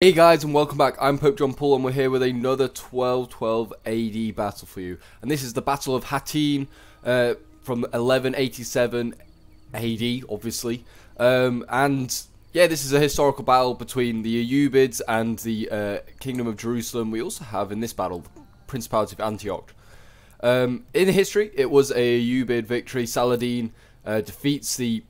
Hey guys, and welcome back. I'm PopeJohnPaul and we're here with another 1212 AD battle for you. And this is the Battle of Hattin from 1187 AD, obviously. And yeah, this is a historical battle between the Ayyubids and the Kingdom of Jerusalem. We also have in this battle the Principality of Antioch. In history, it was a Ayyubid victory. Saladin defeats the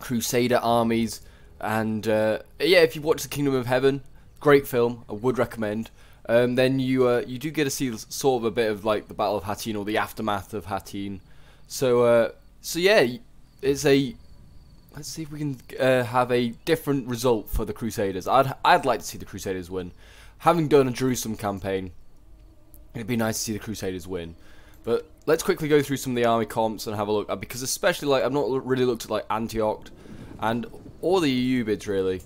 Crusader armies. And yeah, if you watch the Kingdom of Heaven, great film, I would recommend. Then you do get to see sort of a bit of like the Battle of Hattin or the aftermath of Hattin. So so yeah, it's a let's see if we can have a different result for the Crusaders. I'd like to see the Crusaders win. Having done a Jerusalem campaign, it'd be nice to see the Crusaders win. But let's quickly go through some of the army comps and have a look, because especially like I've not really looked at like Antioch and or the Ayyubids, really.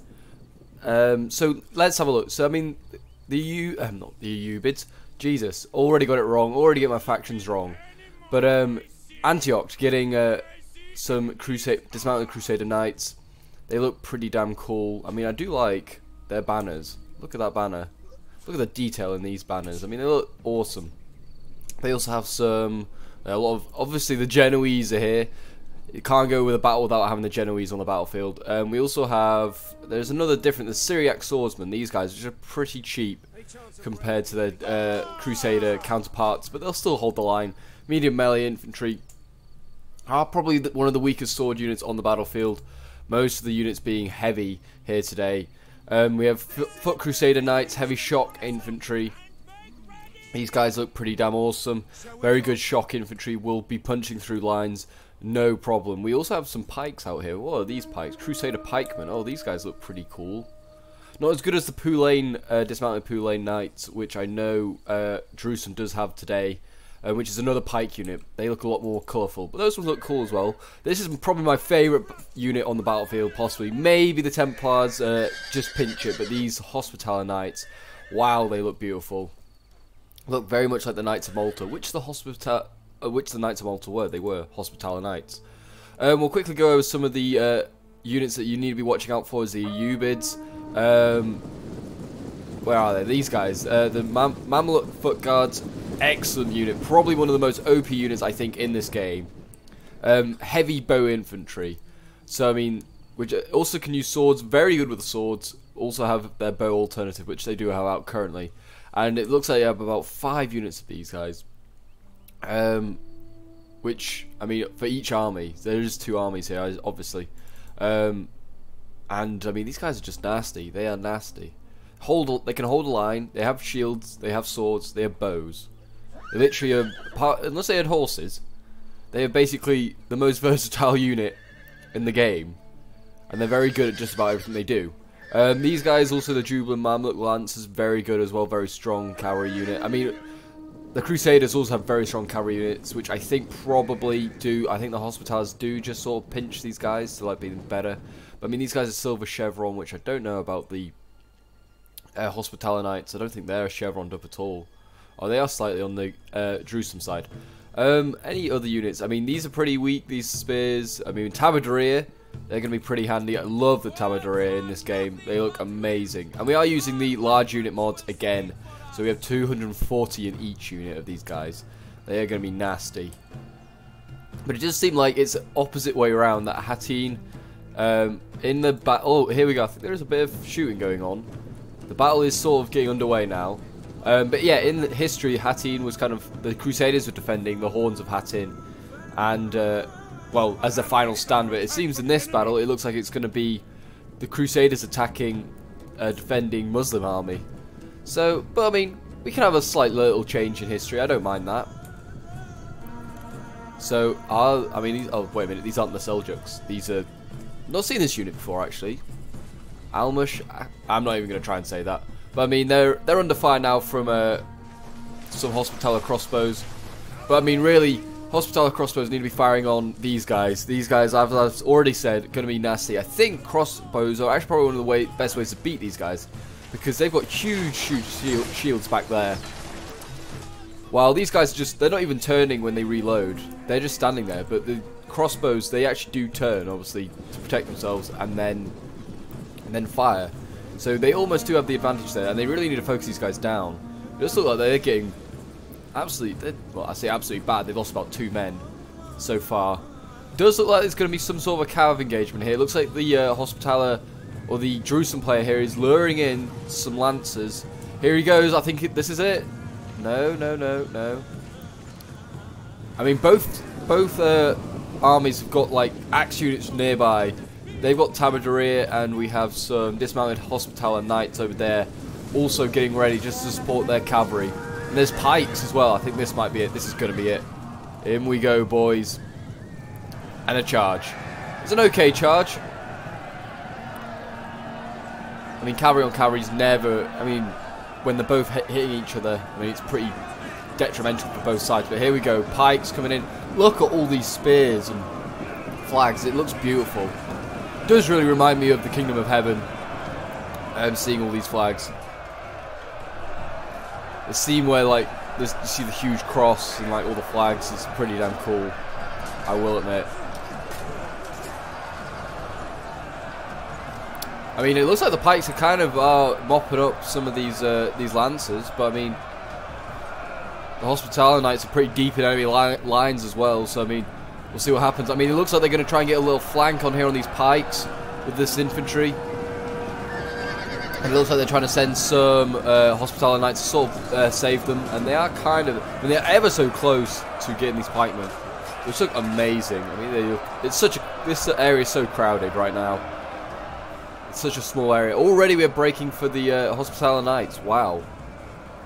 So let's have a look. So I mean, not the Ayyubids. Jesus, already got it wrong. Already get my factions wrong. But Antioch getting some dismounted Crusader knights. They look pretty damn cool. I mean, I do like their banners. Look at that banner. Look at the detail in these banners. I mean, they look awesome. They also have some a lot of obviously the Genoese are here. You can't go with a battle without having the Genoese on the battlefield. We also have, there's another different, the Syriac swordsmen, these guys, which are pretty cheap compared to their Crusader counterparts, but they'll still hold the line. Medium melee infantry are probably one of the weakest sword units on the battlefield, most of the units being heavy here today. We have foot Crusader knights, heavy shock infantry. These guys look pretty damn awesome. Very good shock infantry, will be punching through lines. No problem. We also have some pikes out here. What are these pikes? Crusader pikemen. Oh, these guys look pretty cool. Not as good as the Poulain, dismounted Poulain knights, which I know Jerusalem does have today, which is another pike unit. They look a lot more colourful, but those ones look cool as well. This is probably my favourite unit on the battlefield, possibly. Maybe the Templars just pinch it, but these Hospitaller knights, wow, they look beautiful. Look very much like the Knights of Malta, which the Hospitaller, which the Knights of Malta were. They were Hospitaller Knights. We'll quickly go over some of the units that you need to be watching out for, is the Ayyubids. Where are they? These guys. The Mameluk Foot Guards, excellent unit. Probably one of the most OP units, I think, in this game. Heavy bow infantry. So, I mean, which also can use swords. Very good with the swords. Also have their bow alternative, which they do have out currently. And it looks like you have about 5 units of these guys. Which, I mean, for each army, there's 2 armies here, obviously. And I mean, these guys are just nasty. They are nasty. They can hold a line. They have shields. They have swords. They have bows. They literally are unless they had horses. They are basically the most versatile unit in the game, and they're very good at just about everything they do. These guys, also the Jubilant Mameluk Lance, is very good as well. Very strong cavalry unit. I mean, the Crusaders also have very strong cavalry units, which I think probably do. I think the Hospitallers do just sort of pinch these guys to like being better. But I mean, these guys are Silver Chevron, which I don't know about the Hospitaller Knights. I don't think they're chevroned up at all. Oh, they are slightly on the Jerusalem side. Any other units? I mean, these are pretty weak, these spears. I mean, Tabardaria, they're going to be pretty handy. I love the Tabardaria in this game. They look amazing. And we are using the large unit mods again. So we have 240 in each unit of these guys. They are going to be nasty. But it does seem like it's the opposite way around, that Hattin in the battle. Oh, here we go. I think there is a bit of shooting going on. The battle is sort of getting underway now. But yeah, in history, Hattin was kind of, the Crusaders were defending the horns of Hattin. And, well, as the final stand. But it seems in this battle, it looks like it's going to be the Crusaders attacking, defending Muslim army. So, but I mean, we can have a slight little change in history. I don't mind that. So, I mean, these, oh, wait a minute. These aren't the Seljuks. These are... I've not seen this unit before, actually. Almush. I'm not even going to try and say that. But, I mean, they're under fire now from some Hospitaller crossbows. But, I mean, really, Hospitaller crossbows need to be firing on these guys. These guys, I've already said, going to be nasty. I think crossbows are actually probably one of the best ways to beat these guys, because they've got huge, huge shields back there. While these guys just, they're not even turning when they reload. They're just standing there, but the crossbows, they actually do turn, obviously, to protect themselves and then fire. So they almost do have the advantage there, and they really need to focus these guys down. It does look like they're getting absolutely, well, I say absolutely bad. They've lost about 2 men so far. It does look like there's going to be some sort of a cav engagement here. It looks like the Hospitaller, or the Jerusalem player here, is luring in some lancers. Here he goes. I think this is it. No, no, no, no. I mean, both armies have got like axe units nearby. They've got Tabardaria, and we have some dismounted Hospitaller knights over there, also getting ready just to support their cavalry. And there's pikes as well. I think this might be it. This is going to be it. In we go, boys. And a charge. It's an okay charge. I mean, cavalry on cavalry is never, I mean, when they're both hitting each other, I mean, it's pretty detrimental for both sides. But here we go, pikes coming in. Look at all these spears and flags. It looks beautiful. It does really remind me of the Kingdom of Heaven, seeing all these flags. The scene where, like, you see the huge cross and, like, all the flags is pretty damn cool, I will admit. I mean, it looks like the pikes are kind of mopping up some of these lancers, but I mean, the Hospitaller Knights are pretty deep in enemy lines as well, so I mean, we'll see what happens. I mean, it looks like they're going to try and get a little flank on here on these pikes with this infantry. And it looks like they're trying to send some Hospitaller Knights to sort of save them, and they are kind of, I mean, they're ever so close to getting these pikemen, which look amazing. I mean, it's such a, this area is so crowded right now. Such a small area. Already we're breaking for the Hospitaller Knights. Wow.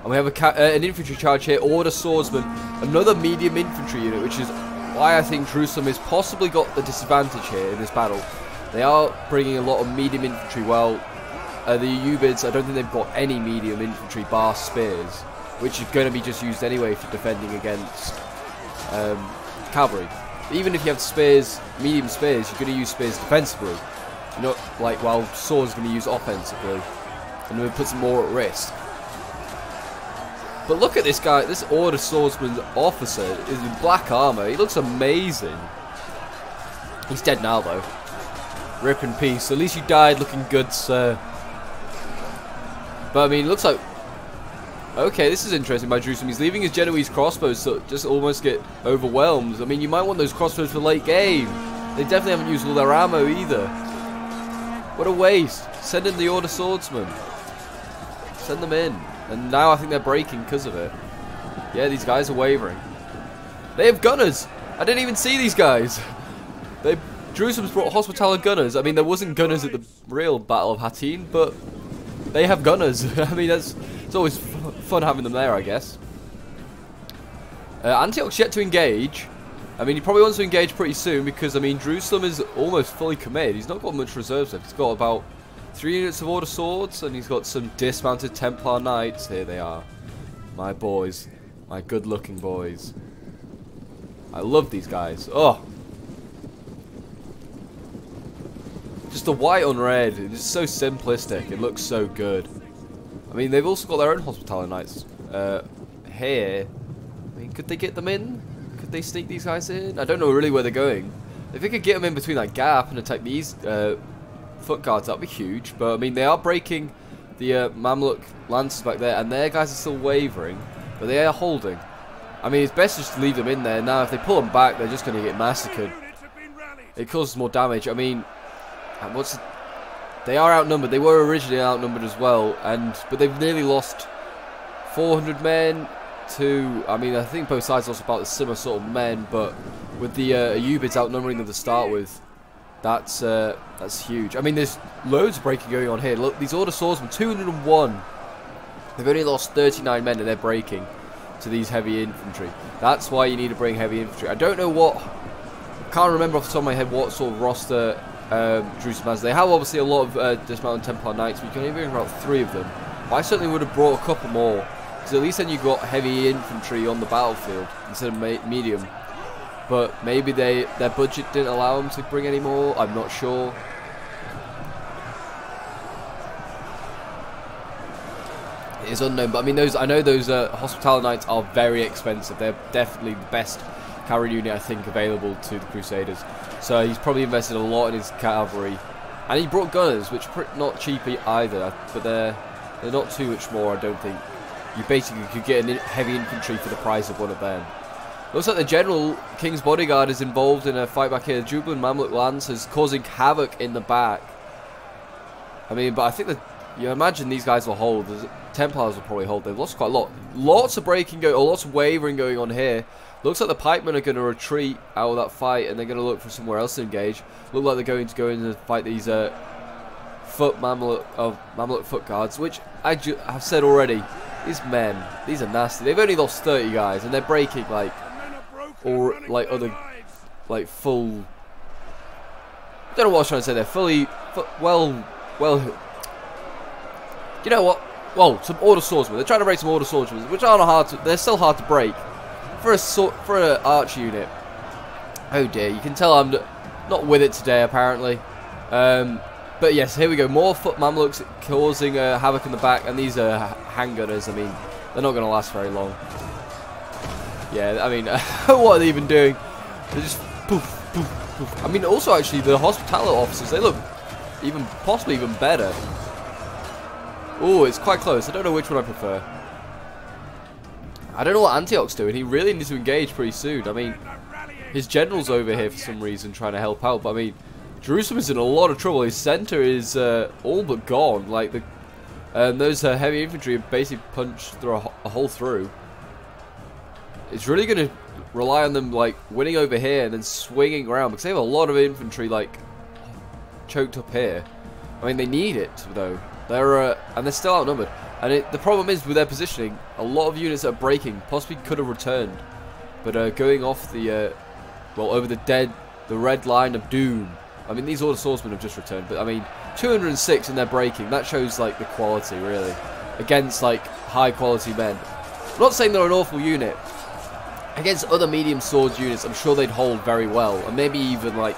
And we have an infantry charge here. Order Swordsman. Another medium infantry unit, which is why I think Jerusalem has possibly got the disadvantage here in this battle. They are bringing a lot of medium infantry. Well, the Ayyubids, I don't think they've got any medium infantry bar spears, which is going to be just used anyway for defending against cavalry. Even if you have spears, medium spears, you're going to use spears defensively. Not like while swords going to use offensively, and it puts them more at risk. But look at this guy, this Order Swordsman officer is in black armor. He looks amazing. He's dead now though. Rip in peace. At least you died looking good, sir. But I mean, it looks like, okay, this is interesting by Jerusalem. He's leaving his Genoese crossbows to just almost get overwhelmed. I mean, you might want those crossbows for late game. They definitely haven't used all their ammo either. What a waste. Send in the Order Swordsman. Send them in. And now I think they're breaking because of it. Yeah, these guys are wavering. They have gunners. I didn't even see these guys. Jerusalem's brought Hospitaller gunners. I mean, there wasn't gunners at the real Battle of Hattin, but they have gunners. I mean, it's always fun having them there, I guess. Antioch's yet to engage. I mean, he probably wants to engage pretty soon because, I mean, Jerusalem is almost fully committed. He's not got much reserves left. He's got about 3 units of Order Swords, and he's got some dismounted Templar Knights. Here they are. My boys. My good-looking boys. I love these guys. Oh! Just the white on red. It's so simplistic. It looks so good. I mean, they've also got their own Hospitaller Knights here. I mean, could they get them in? Could they sneak these guys in? I don't know really where they're going. If they could get them in between that gap and attack these foot guards, that would be huge. But I mean, they are breaking the Mameluk lancers back there, and their guys are still wavering, but they are holding. I mean, it's best just to leave them in there. Now, if they pull them back, they're just going to get massacred. It causes more damage. I mean, they are outnumbered. They were originally outnumbered as well, but they've nearly lost 400 men. I mean, I think both sides lost about the similar sort of men, but with the Ayyubids outnumbering them to start with, that's huge. I mean, there's loads of breaking going on here. Look, these Order Swordsmen, 201. They've only lost 39 men, and they're breaking to these heavy infantry. That's why you need to bring heavy infantry. I don't know what, can't remember off the top of my head what sort of roster Jerusalem has. They have obviously a lot of dismounted Templar Knights, but you can only bring about 3 of them. But I certainly would have brought a couple more. At least then you got heavy infantry on the battlefield instead of medium, but maybe their budget didn't allow them to bring any more. I'm not sure. It is unknown, but I mean, I know those Hospitaller Knights are very expensive. They're definitely the best cavalry unit I think available to the Crusaders. So he's probably invested a lot in his cavalry And he brought gunners, which are not cheap either, but they're not too much more, I don't think. You basically could get a heavy infantry for the price of one of them. Looks like the general, King's bodyguard, is involved in a fight back here. Jubilant Mamluk Lancers causing havoc in the back. I mean, but I think that you imagine these guys will hold. The Templars will probably hold. They've lost quite a lot. Lots of breaking going, or lots of wavering going on here. Looks like the pikemen are going to retreat out of that fight, and they're going to look for somewhere else to engage. Look like they're going to go in and fight these Mamluk foot guards, which I have said already. These men, these are nasty. They've only lost 30 guys, and they're breaking like full. I don't know what I was trying to say. They're fully You know what? Well, some order swordsmen. They're trying to break some order swordsmen, which aren't hard to. They're still hard to break for a for an archer unit. Oh dear, you can tell I'm not with it today apparently. But yes, here we go. More foot Mamluks causing havoc in the back, and these are handgunners. I mean, they're not going to last very long. Yeah, I mean, what are they even doing? They're just poof, poof, poof. I mean, also actually the hospitality officers—they look even possibly even better. Oh, it's quite close. I don't know which one I prefer. I don't know what Antioch's doing. He really needs to engage pretty soon. I mean, his general's over here for some reason trying to help out. But I mean, Jerusalem's in a lot of trouble. His centre is all but gone. Like the those heavy infantry have basically punched through a hole through. It's really going to rely on them like winning over here and then swinging around because they have a lot of infantry like choked up here. I mean, they need it though. They're and they're still outnumbered. And the problem is with their positioning, a lot of units that are breaking possibly could have returned, but going off the well over the red line of doom. I mean, these order swordsmen have just returned, but I mean 206 and they're breaking. That shows like the quality really against like high quality men. I'm not saying they're an awful unit. Against other medium sword units, I'm sure they'd hold very well, and maybe even like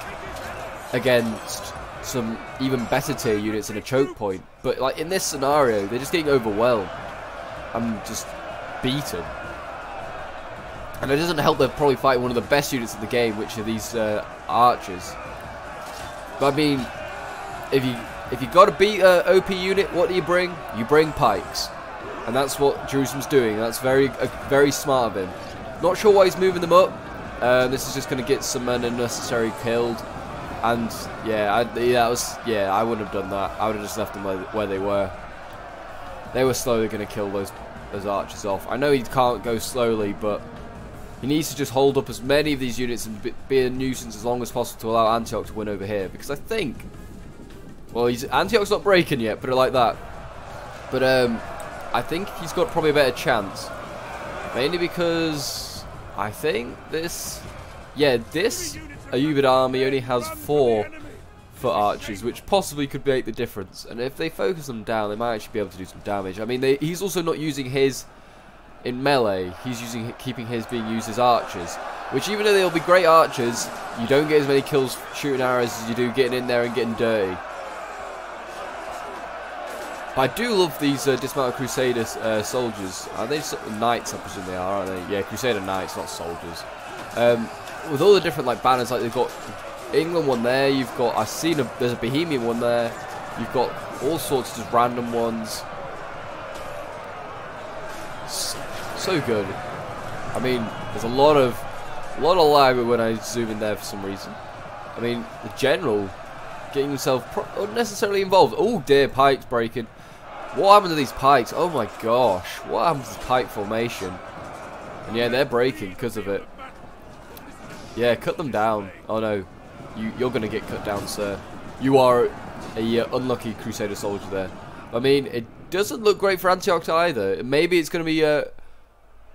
against some even better tier units in a choke point. But like in this scenario, they're just getting overwhelmed. I'm just beaten, and it doesn't help. They're probably fighting one of the best units in the game, which are these archers. But I mean, if you got to beat an OP unit, what do you bring? You bring pikes, and that's what Jerusalem's doing. That's very smart of him. Not sure why he's moving them up. This is just going to get some unnecessary killed, and yeah, I wouldn't have done that. I would have just left them where they were. They were slowly going to kill those archers off. I know he can't go slowly, but he needs to just hold up as many of these units and be a nuisance as long as possible to allow Antioch to win over here. Because I think, well, Antioch's not breaking yet, put it like that. But I think he's got probably a better chance. Mainly because I think this Ayyubid army only has 4 foot archers, which possibly could make the difference. And if they focus them down, they might actually be able to do some damage. I mean, he's also not using his in melee. He's keeping his being used as archers, which even though they'll be great archers, you don't get as many kills shooting arrows as you do getting in there and getting dirty. I do love these dismounted crusader soldiers. Are they knights? I presume they are, aren't they? Yeah, crusader knights, not soldiers. With all the different like banners, like they've got England one there. You've got there's a Bohemian one there. You've got all sorts of random ones. So good. I mean, there's a lot of alignment when I zoom in there for some reason. I mean, the general getting himself unnecessarily involved. Oh dear, pikes breaking. What happened to these pikes? Oh my gosh, what happened to the pike formation? And yeah, they're breaking because of it. Yeah, cut them down. Oh no, you're going to get cut down, sir. You are a unlucky crusader soldier there. I mean, it doesn't look great for Antioch either. Maybe it's going to be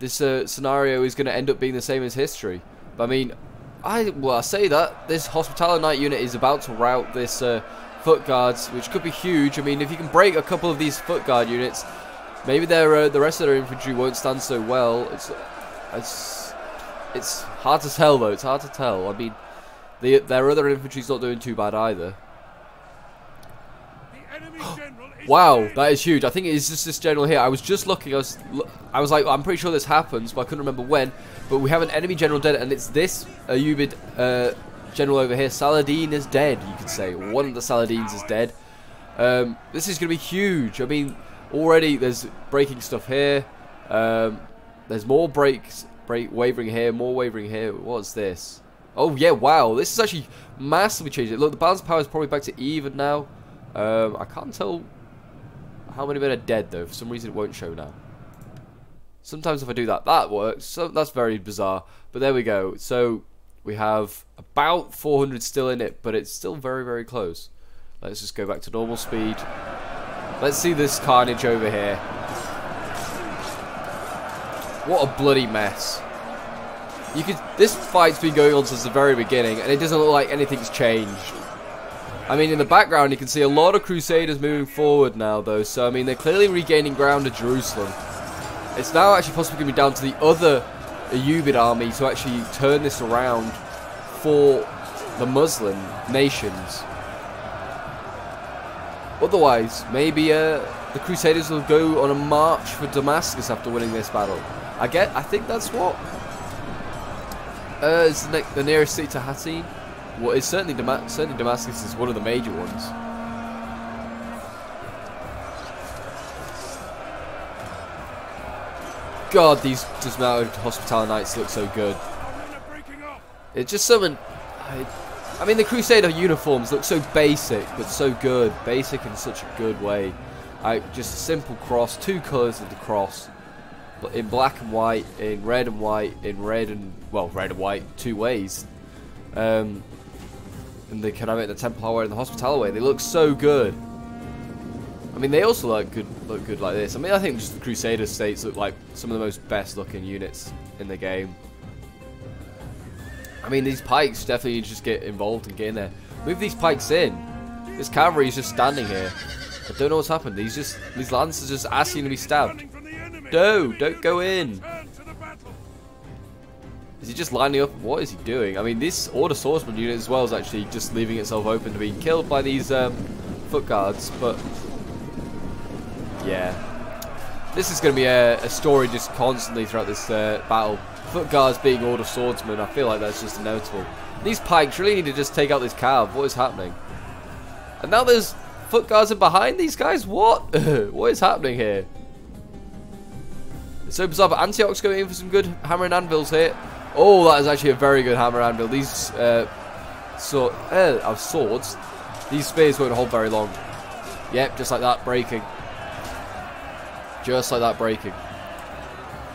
this scenario is going to end up being the same as history. But I mean, I say that this Hospitaller Knight unit is about to rout this foot guards, which could be huge. I mean, if you can break a couple of these foot guard units, maybe the rest of their infantry won't stand so well. It's hard to tell though. It's hard to tell. I mean, their other infantry's not doing too bad either. Wow, that is huge. I think it's just this general here. I was just looking. I was like, I'm pretty sure this happens, but I couldn't remember when. But we have an enemy general dead, and it's this Ayyubid general over here. Saladin is dead, you could say. One of the Saladins is dead. This is going to be huge. I mean, already there's breaking stuff here. There's more breaks. Wavering here, more wavering here. What's this? Oh yeah, wow. This is actually massively changing. Look, the balance of power is probably back to even now. I can't tell how many men are dead though. For some reason it won't show now. Sometimes if I do that, that works. So that's very bizarre. But there we go. So we have about 400 still in it, but it's still very, very close. Let's just go back to normal speed. Let's see this carnage over here. What a bloody mess. You could. This fight's been going on since the very beginning, and it doesn't look like anything's changed. I mean, in the background, you can see a lot of Crusaders moving forward now, though. So, I mean, they're clearly regaining ground at Jerusalem. It's now actually possibly going to be down to the other Ayyubid army to actually turn this around for the Muslim nations. Otherwise, maybe the Crusaders will go on a march for Damascus after winning this battle. I think that's what is the nearest city to Hattin. Well, it's certainly Damascus is one of the major ones. God, these dismounted Hospitaller Knights look so good. It's just something. I mean, the Crusader uniforms look so basic, but so good. Basic in such a good way. Just a simple cross, two colours of the cross, but in black and white, in red and white, in red and well, red and white, two ways. And the Canamic and the Templar way and the Hospitaller way. They look so good. I mean, they also look good like this. I mean, I think just the Crusader states look like some of the most best-looking units in the game. I mean, these pikes definitely just get involved and get in there. Move these pikes in. This cavalry is just standing here. I don't know what's happened. These lancers just asking to be stabbed. No, don't go in. Is he just lining up? What is he doing? I mean, this Order Swordsman unit as well is actually just leaving itself open to being killed by these foot guards, but. Yeah, this is going to be a story just constantly throughout this battle. Foot guards being Order Swordsmen, I feel like that's just inevitable. These pikes really need to just take out this cav. What is happening? And now there's foot guards in behind these guys? What? What is happening here? It's so bizarre, but Antioch's going in for some good hammer and anvils here. Oh, that is actually a very good hammer and anvil. These swords. These spears won't hold very long. Yep, just like that, breaking. Just like that, breaking.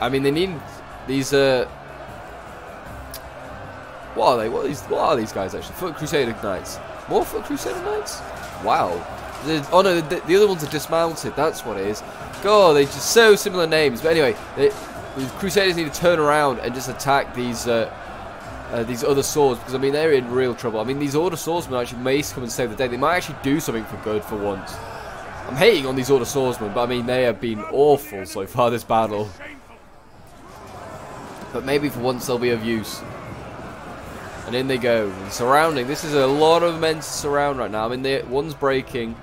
I mean, they need these. What are they? What are these guys actually? Foot Crusader Knights. More Foot Crusader Knights? Wow. Oh no, the other ones are dismounted. That's what it is. God, they're just so similar names. But anyway, the Crusaders need to turn around and just attack these other swords, because I mean they're in real trouble. I mean, these Order Swordsmen actually may come and save the day. They might actually do something for good for once. I'm hating on these Order Swordsmen, but I mean, they have been awful so far this battle. But maybe for once they'll be of use. And in they go. And surrounding. This is a lot of men to surround right now. I mean, one's breaking.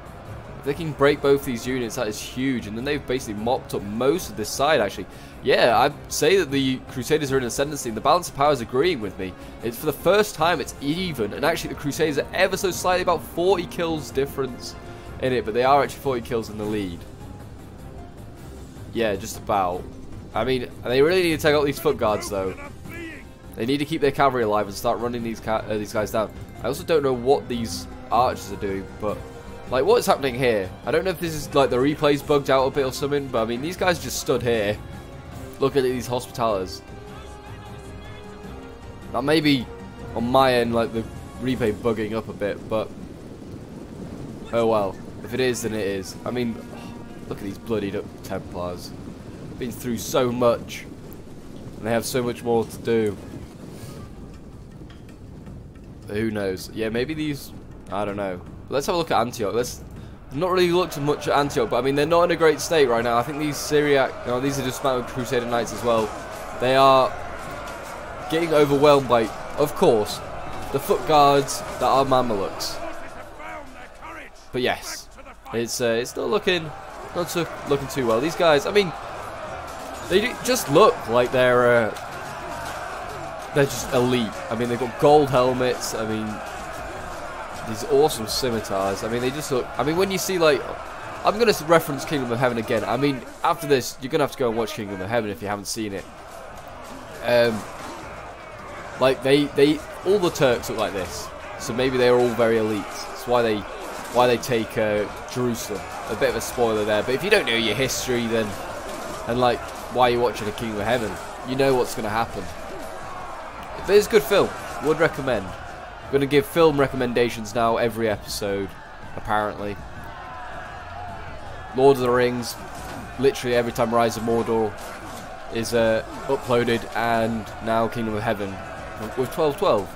If they can break both these units, that is huge. And then they've basically mopped up most of this side, actually. Yeah, I'd say that the Crusaders are in ascendancy, and the balance of power is agreeing with me. It's for the first time, it's even. And actually, the Crusaders are ever so slightly about 40 kills difference in it, but they are actually 40 kills in the lead. Yeah, just about. I mean, they really need to take out these foot guards, though. They need to keep their cavalry alive and start running these guys down. I also don't know what these archers are doing, but like, what is happening here? I don't know if this is like the replays bugged out a bit or something, but I mean, these guys just stood here looking at these Hospitallers. That may be on my end, like the replay bugging up a bit, but oh well. If it is, then it is. I mean, look at these bloodied up Templars. Been through so much. And they have so much more to do. But who knows? Yeah, maybe these. I don't know. Let's have a look at Antioch. Let's. I've not really looked much at Antioch, but I mean, they're not in a great state right now. I think these Syriac. You know, these are dismounted Crusader Knights as well. They are getting overwhelmed by, of course, the foot guards that are Mameluks. But yes, it's not looking too well. These guys, I mean, they just look like they're they're just elite. I mean, they've got gold helmets. I mean, these awesome scimitars. I mean, they just look... I mean, when you see, like... I'm going to reference Kingdom of Heaven again. I mean, after this, you're going to have to go and watch Kingdom of Heaven if you haven't seen it. Like, they all the Turks look like this. So maybe they're all very elite. That's why they take Jerusalem. A bit of a spoiler there. But if you don't know your history, then... And, like, why you're watching a Kingdom of Heaven, you know what's going to happen. But it's a good film. Would recommend. I'm going to give film recommendations now every episode, apparently. Lord of the Rings, literally every time Rise of Mordor is uploaded, and now Kingdom of Heaven with 1212.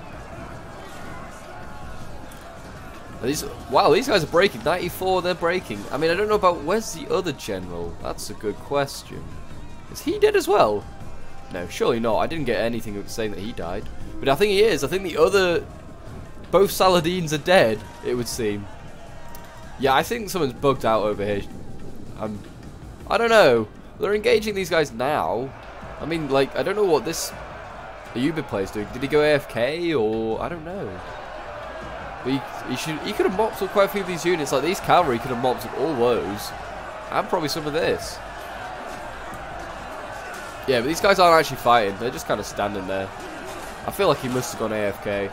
Wow, these guys are breaking. 94, they're breaking. I mean, I don't know about... Where's the other general? That's a good question. Is he dead as well? No, surely not. I didn't get anything saying that he died. But I think he is. I think the other... Both Saladins are dead, it would seem. Yeah, I think someone's bugged out over here. I don't know. They're engaging these guys now. I mean, like, I don't know what this Ayyubid player's doing. Did he go AFK, or... I don't know. But he could have mopped up quite a few of these units. Like, these cavalry could have mopped up all those. And probably some of this. Yeah, but these guys aren't actually fighting. They're just kind of standing there. I feel like he must have gone AFK.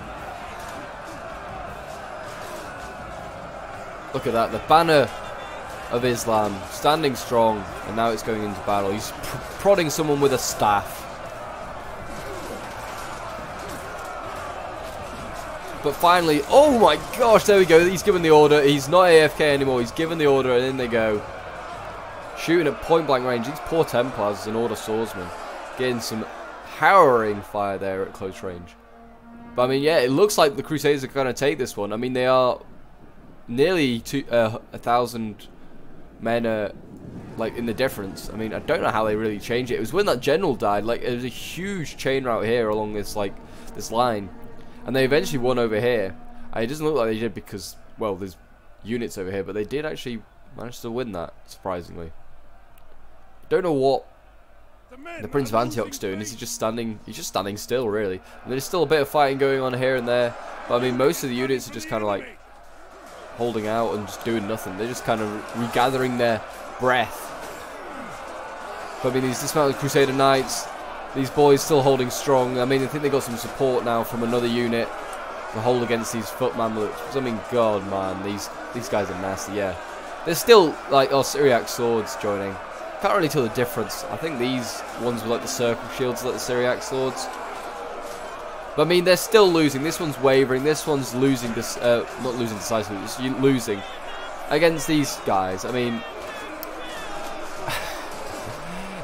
Look at that. The banner of Islam. Standing strong. And now it's going into battle. He's prodding someone with a staff. But finally, oh my gosh, there we go, he's given the order, he's not AFK anymore, he's given the order, and in they go. Shooting at point blank range, these poor Templars and Order Swordsmen, getting some harrowing fire there at close range. But I mean, yeah, it looks like the Crusaders are going to take this one. I mean, they are nearly 1,000 men like in the difference. I mean, I don't know how they really change it. It was when that general died, like, it was a huge chain route here along this, like, this line. And they eventually won over here. It doesn't look like they did because, well, there's units over here. But they did actually manage to win that, surprisingly. Don't know what the Prince of Antioch's doing. Is he just standing? He's just standing still, really. And there's still a bit of fighting going on here and there. But, I mean, most of the units are just kind of, like, holding out and just doing nothing. They're just kind of regathering their breath. But, I mean, these dismounted Crusader Knights... These boys still holding strong. I mean, I think they got some support now from another unit to hold against these foot Mamelukes. I mean, God, man, these guys are nasty. Yeah, there's still like Syriac swords joining. Can't really tell the difference. I think these ones were like the circle shields, like the Syriac swords. But I mean, they're still losing. This one's wavering. This one's losing. Not losing decisively. Just losing against these guys. I mean.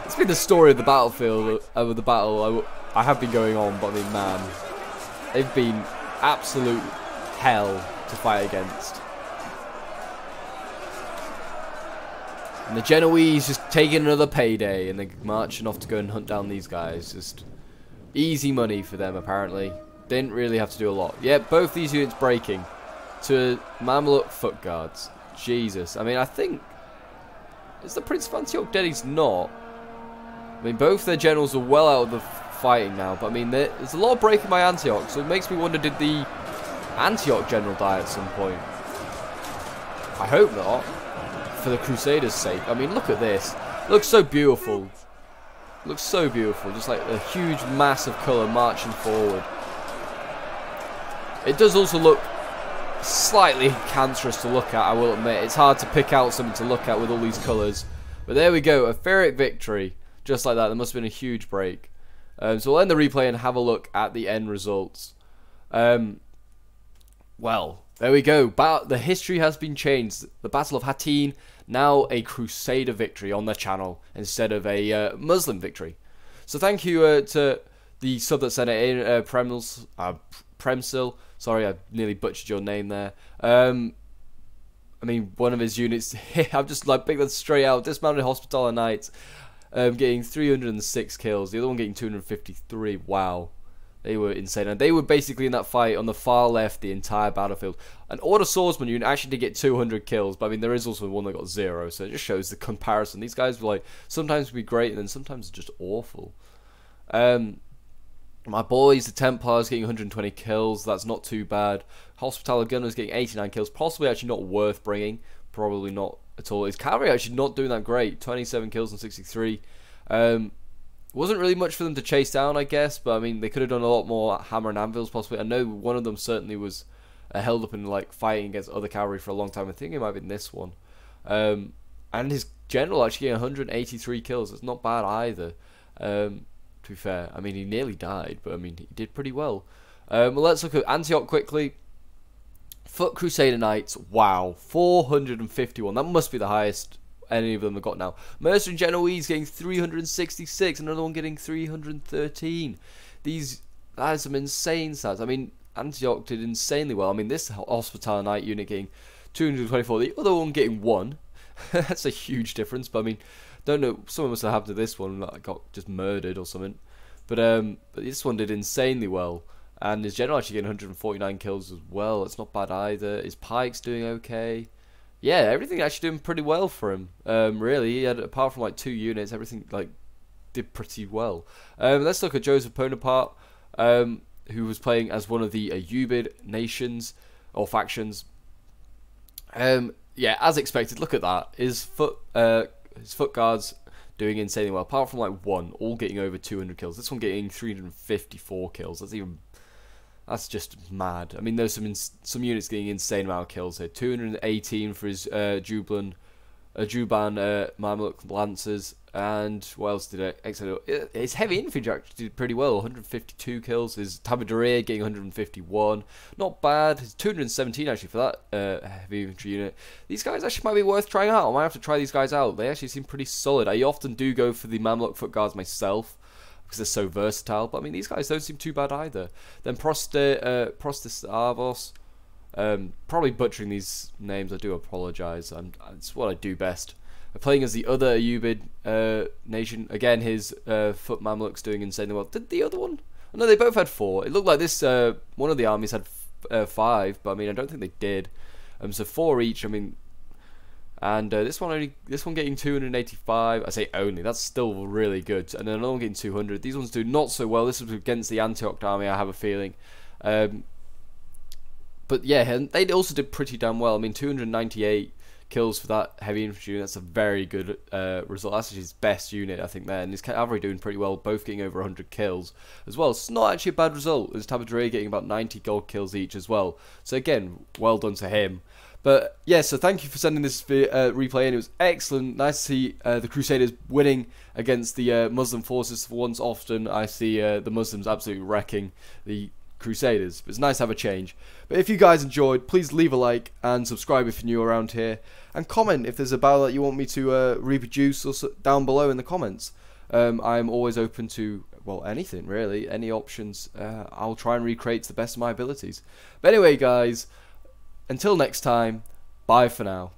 It's been the story of the battlefield, of the battle I have been going on, but I mean, man, they've been absolute hell to fight against. And the Genoese just taking another payday, and they're marching off to go and hunt down these guys. Just easy money for them, apparently. Didn't really have to do a lot. Yeah, both these units breaking to Mameluk foot guards. Jesus. I mean, I think... Is the Prince of Antioch dead? He's not. I mean, both their generals are well out of the fighting now, but I mean, there's a lot of breaking by Antioch, so it makes me wonder, did the Antioch general die at some point? I hope not, for the Crusaders' sake. I mean, look at this. It looks so beautiful. It looks so beautiful, just like a huge mass of colour marching forward. It does also look slightly cancerous to look at, I will admit. It's hard to pick out something to look at with all these colours. But there we go, a Pyrrhic victory. Just like that, there must have been a huge break. So we'll end the replay and have a look at the end results. Well, there we go. The history has been changed. The Battle of Hattin, now a Crusader victory on the channel instead of a Muslim victory. So thank you to the sub that sent it in, Přemysl. Sorry, I nearly butchered your name there. I mean, one of his units, I've just like picked that straight out. Dismounted Hospitaller Knights. Getting 306 kills, the other one getting 253. Wow, they were insane, and they were basically in that fight on the far left the entire battlefield. An Order Swordsman unit actually did get 200 kills, but I mean, there is also one that got 0, so it just shows the comparison. These guys were like sometimes would be great and then sometimes just awful. My boys, the Templars, getting 120 kills. That's not too bad. Hospitaller Gunners getting 89 kills. Possibly actually not worth bringing. Probably not at all. His cavalry actually not doing that great. 27 kills and 63. Wasn't really much for them to chase down, I guess. But, I mean, they could have done a lot more hammer and anvils, possibly. I know one of them certainly was held up in, like, fighting against other cavalry for a long time. I think it might have been this one. And his general actually getting 183 kills. That's not bad either. To be fair, I mean, he nearly died, but I mean, he did pretty well. Well, let's look at Antioch quickly. Foot Crusader Knights, wow, 451. That must be the highest any of them have got now. Mercenary Genoese getting 366, another one getting 313. These, that is some insane stats. I mean, Antioch did insanely well. I mean, this Hospital Knight unit getting 224, the other one getting 1. That's a huge difference, but I mean, don't know, something must have happened to this one that got just murdered or something. But this one did insanely well. And his general actually getting 149 kills as well. That's not bad either. His pike's doing okay. Yeah, everything actually doing pretty well for him. Really, he had, apart from like 2 units, everything like did pretty well. Let's look at Joseph Bonaparte, who was playing as one of the Ayyubid nations or factions. Yeah, as expected, look at that. His foot guards doing insanely well, apart from like 1, all getting over 200 kills. This one getting 354 kills. That's just mad. I mean, there's some units getting insane amount of kills here. 218 for his Juban Mameluk Lancers, and what else did it? His heavy infantry actually did pretty well. 152 kills. His Tabardaria getting 151. Not bad. His 217 actually for that heavy infantry unit. These guys actually might be worth trying out. I might have to try these guys out. They actually seem pretty solid. I often do go for the Mameluk foot guards myself because they're so versatile. But I mean, these guys don't seem too bad either. Then Prostas Arvos. Probably butchering these names. I do apologise. It's what I do best. I'm playing as the other Ayyubid nation. Again, his foot Mameluk's doing insanely well. Did the other one? Oh, no, they both had 4. It looked like this one of the armies had 5, but I mean, I don't think they did. So 4 each. I mean, and this one getting 285. I say only. That's still really good. And then another one getting 200. These ones do not so well. This was against the Antioch army, I have a feeling. But yeah, they also did pretty damn well. I mean, 298 kills for that heavy infantry unit. That's a very good result. That's actually his best unit, I think, there. And his cavalry doing pretty well, both getting over 100 kills as well. It's not actually a bad result. His Tabardaria getting about 90 gold kills each as well. So again, well done to him. But yeah, so thank you for sending this replay in. It was excellent. Nice to see the Crusaders winning against the Muslim forces. For once, often I see the Muslims absolutely wrecking the Crusaders. It's nice to have a change. But if you guys enjoyed, please leave a like and subscribe if you're new around here, and comment if there's a battle that you want me to reproduce or so, down below in the comments. I'm always open to, well, anything really, any options. I'll try and recreate to the best of my abilities. But anyway guys, until next time, bye for now.